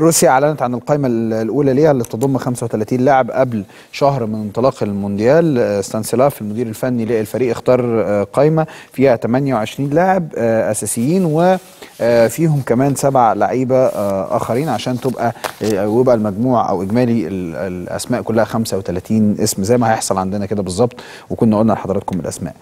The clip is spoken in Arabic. روسيا أعلنت عن القائمة الأولى ليها اللي بتضم 35 لاعب قبل شهر من انطلاق المونديال. ستانسلاف المدير الفني للفريق اختار قائمة فيها 28 لاعب أساسيين وفيهم كمان 7 لعيبة آخرين عشان يبقى المجموع أو إجمالي الأسماء كلها 35 اسم زي ما هيحصل عندنا كده بالظبط، وكنا قلنا لحضراتكم الأسماء.